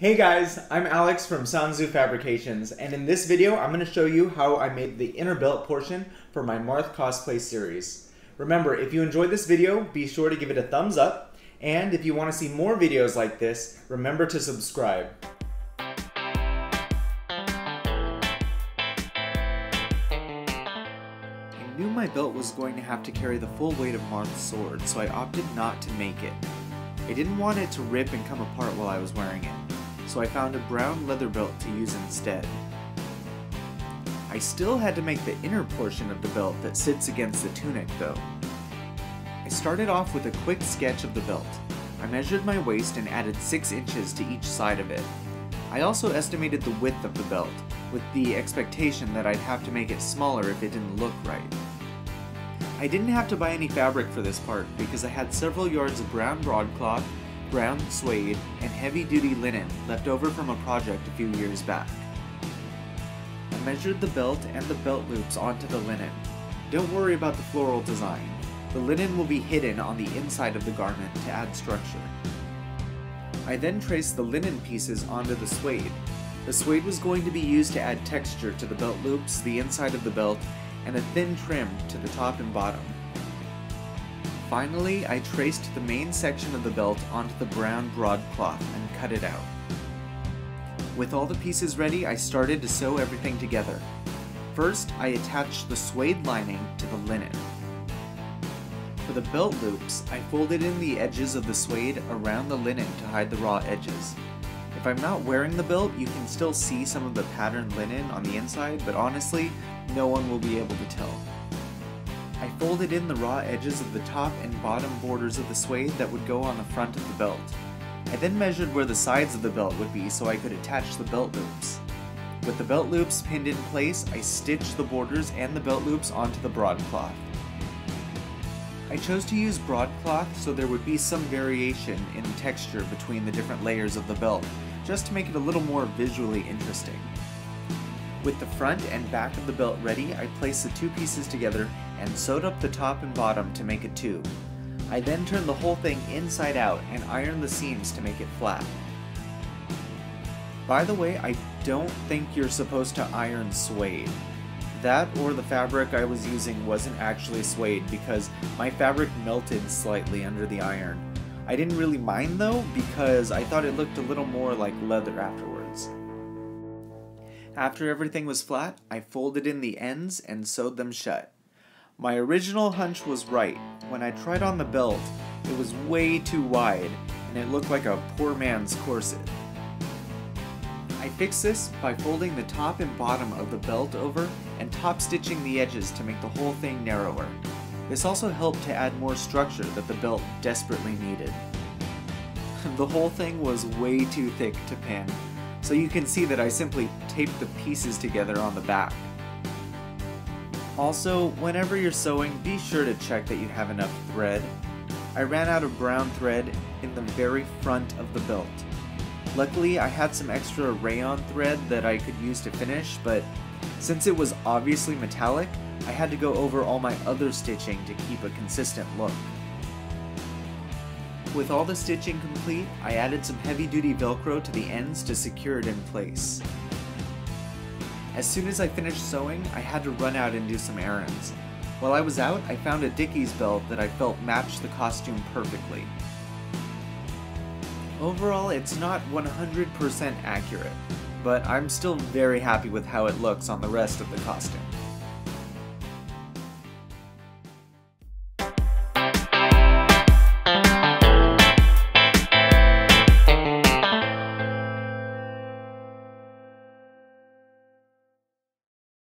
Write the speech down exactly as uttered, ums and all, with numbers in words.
Hey guys, I'm Alex from Sanzu Fabrications, and in this video I'm going to show you how I made the inner belt portion for my Marth cosplay series. Remember, if you enjoyed this video, be sure to give it a thumbs up, and if you want to see more videos like this, remember to subscribe. I knew my belt was going to have to carry the full weight of Marth's sword, so I opted not to make it. I didn't want it to rip and come apart while I was wearing it, so I found a brown leather belt to use instead. I still had to make the inner portion of the belt that sits against the tunic though. I started off with a quick sketch of the belt. I measured my waist and added six inches to each side of it. I also estimated the width of the belt, with the expectation that I'd have to make it smaller if it didn't look right. I didn't have to buy any fabric for this part because I had several yards of brown broadcloth, brown suede, and heavy-duty linen left over from a project a few years back. I measured the belt and the belt loops onto the linen. Don't worry about the floral design. The linen will be hidden on the inside of the garment to add structure. I then traced the linen pieces onto the suede. The suede was going to be used to add texture to the belt loops, the inside of the belt, and a thin trim to the top and bottom. Finally, I traced the main section of the belt onto the brown broadcloth and cut it out. With all the pieces ready, I started to sew everything together. First, I attached the suede lining to the linen. For the belt loops, I folded in the edges of the suede around the linen to hide the raw edges. If I'm not wearing the belt, you can still see some of the patterned linen on the inside, but honestly, no one will be able to tell. I folded in the raw edges of the top and bottom borders of the suede that would go on the front of the belt. I then measured where the sides of the belt would be so I could attach the belt loops. With the belt loops pinned in place, I stitched the borders and the belt loops onto the broadcloth. I chose to use broadcloth so there would be some variation in texture between the different layers of the belt, just to make it a little more visually interesting. With the front and back of the belt ready, I placed the two pieces together and sewed up the top and bottom to make a tube. I then turned the whole thing inside out and ironed the seams to make it flat. By the way, I don't think you're supposed to iron suede. That or the fabric I was using wasn't actually suede because my fabric melted slightly under the iron. I didn't really mind though because I thought it looked a little more like leather afterwards. After everything was flat, I folded in the ends and sewed them shut. My original hunch was right. When I tried on the belt, it was way too wide, and it looked like a poor man's corset. I fixed this by folding the top and bottom of the belt over and top stitching the edges to make the whole thing narrower. This also helped to add more structure that the belt desperately needed. The whole thing was way too thick to pin. So you can see that I simply taped the pieces together on the back. Also, whenever you're sewing, be sure to check that you have enough thread. I ran out of brown thread in the very front of the belt. Luckily, I had some extra rayon thread that I could use to finish, but since it was obviously metallic, I had to go over all my other stitching to keep a consistent look. With all the stitching complete, I added some heavy-duty Velcro to the ends to secure it in place. As soon as I finished sewing, I had to run out and do some errands. While I was out, I found a Dickies belt that I felt matched the costume perfectly. Overall, it's not one hundred percent accurate, but I'm still very happy with how it looks on the rest of the costume.